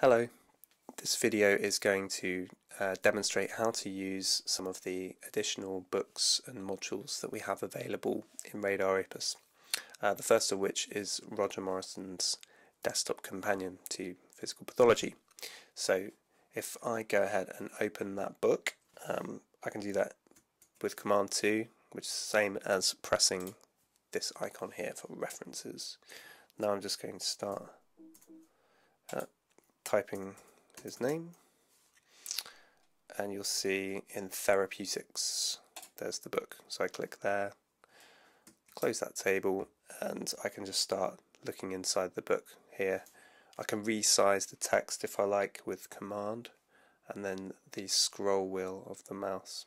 Hello, this video is going to demonstrate how to use some of the additional books and modules that we have available in Radar Opus. The first of which is Roger Morrison's Desktop Companion to Physical Pathology. So if I go ahead and open that book, I can do that with Command 2, which is the same as pressing this icon here for references. Now I'm just going to start typing his name, and you'll see in Therapeutics there's the book. So I click there, close that table, and I can just start looking inside the book here. I can resize the text if I like with Command and then the scroll wheel of the mouse,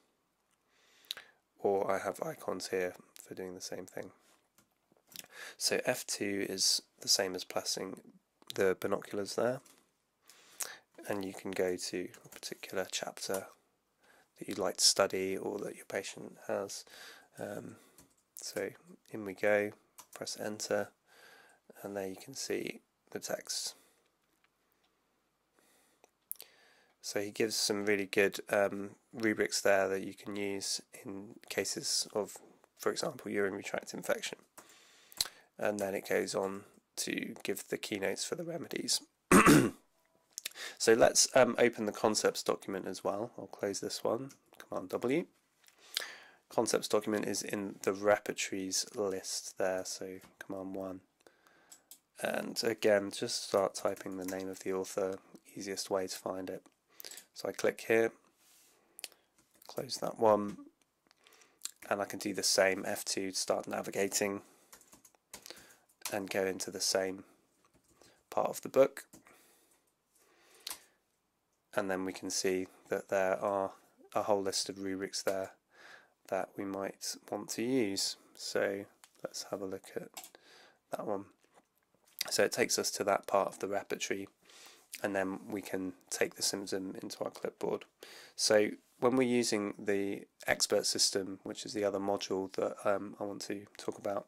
or I have icons here for doing the same thing. So F2 is the same as pressing the binoculars there, and you can go to a particular chapter that you'd like to study or that your patient has. So in we go, press enter, and there you can see the text. So he gives some really good rubrics there that you can use in cases of, for example, urinary tract infection. And then it goes on to give the keynotes for the remedies. So let's open the concepts document as well. I'll close this one, Command W. Concepts document is in the repertories list there, so Command 1. And again, just start typing the name of the author, easiest way to find it. So I click here, close that one, and I can do the same, F2 to start navigating, and go into the same part of the book. And then we can see that there are a whole list of rubrics there that we might want to use. So let's have a look at that one. So it takes us to that part of the repertory, and then we can take the symptom into our clipboard. So when we're using the expert system, which is the other module that I want to talk about,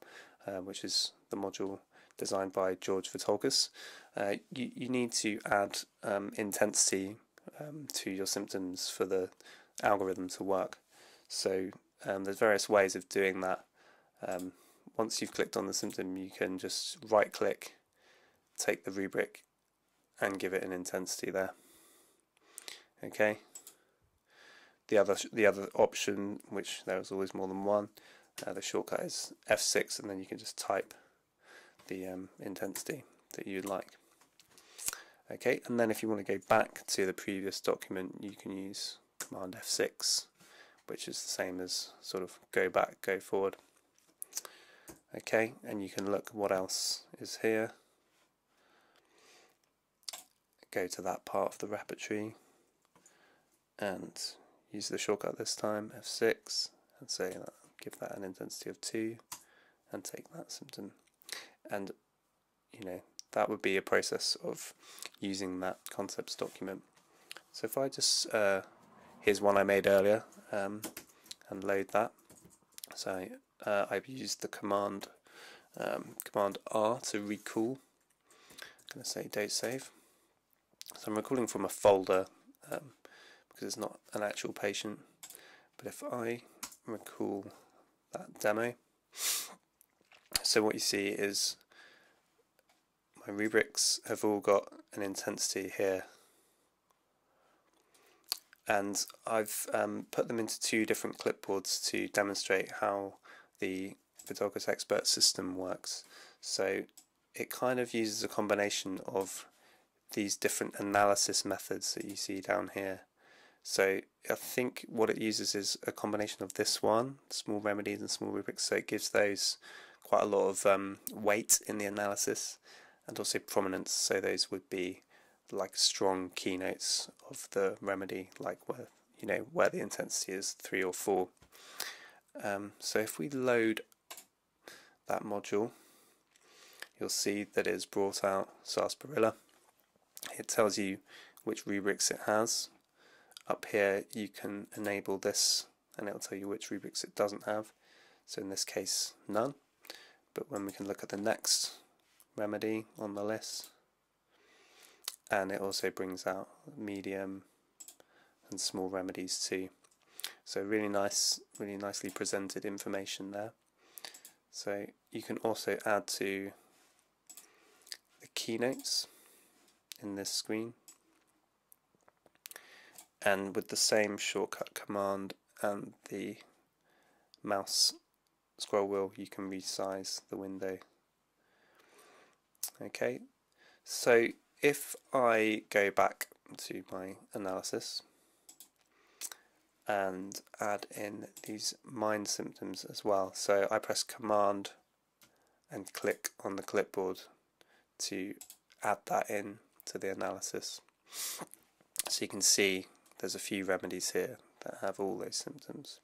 which is the module designed by George Vithoulkas, you need to add intensity to your symptoms for the algorithm to work. So there's various ways of doing that. Once you've clicked on the symptom, you can just right click, take the rubric, and give it an intensity there. Okay. The other option, which there is always more than one, the shortcut is F6, and then you can just type the intensity that you'd like. Okay, and then if you want to go back to the previous document, you can use Command F6, which is the same as sort of go back, go forward. Okay, and you can look what else is here. Go to that part of the repertory and use the shortcut this time, F6, and say give that an intensity of 2 and take that symptom. And you know, that would be a process of using that concepts document. So if I just here's one I made earlier, and load that. So I've used the command command R to recall. I'm going to say date save. So I'm recalling from a folder because it's not an actual patient. But if I recall that demo, so what you see is my rubrics have all got an intensity here, and I've put them into 2 different clipboards to demonstrate how the Vithoulkas expert system works. So it kind of uses a combination of these different analysis methods that you see down here. So I think what it uses is a combination of this one, small remedies and small rubrics, so it gives those quite a lot of weight in the analysis, and also prominence, so those would be like strong keynotes of the remedy, like where, you know, where the intensity is 3 or 4. So if we load that module, you'll see that it has brought out Sarsaparilla. It tells you which rubrics it has. Up here you can enable this and it'll tell you which rubrics it doesn't have, so in this case none. But when we can look at the next remedy on the list, and it also brings out medium and small remedies too. So really nice, really nicely presented information there. So you can also add to the keynotes in this screen, and with the same shortcut command and the mouse scroll wheel you can resize the window. Okay, so if I go back to my analysis and add in these mind symptoms as well, so I press command and click on the clipboard to add that in to the analysis, so you can see there's a few remedies here that have all those symptoms.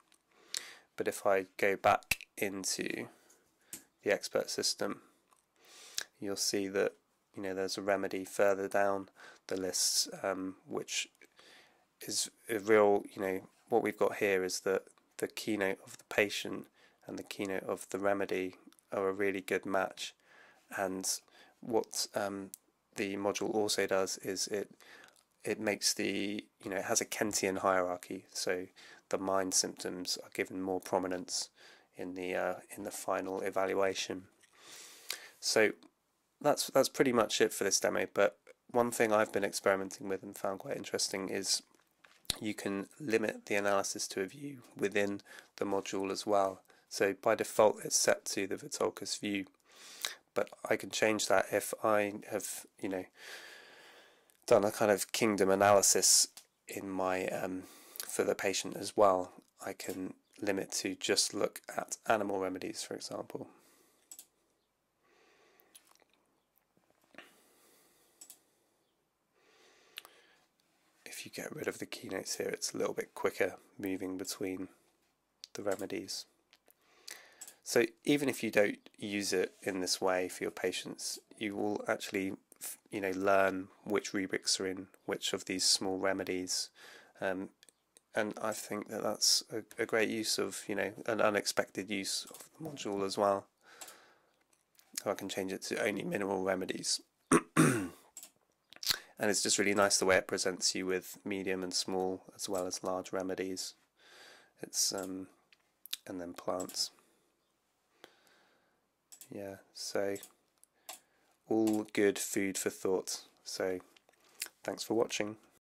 But if I go back into the expert system, you'll see that, you know, there's a remedy further down the list, which is a real, you know, what we've got here is that the keynote of the patient and the keynote of the remedy are a really good match. And what the module also does is it makes the, you know, it has a Kentian hierarchy, so the mind symptoms are given more prominence in the final evaluation. So that's pretty much it for this demo, but one thing I've been experimenting with and found quite interesting is you can limit the analysis to a view within the module as well. So by default it's set to the Vithoulkas view, but I can change that if I have, you know, done a kind of kingdom analysis in my for the patient as well. I can limit to just look at animal remedies, for example. If you get rid of the keynotes here, it's a little bit quicker moving between the remedies. So even if you don't use it in this way for your patients, you will actually, you know, learn which rubrics are in which of these small remedies, and I think that that's a great use of, you know, an unexpected use of the module as well. I can change it to only minimal remedies. And it's just really nice the way it presents you with medium and small as well as large remedies. It's and then plants. Yeah, so all good food for thought. So thanks for watching.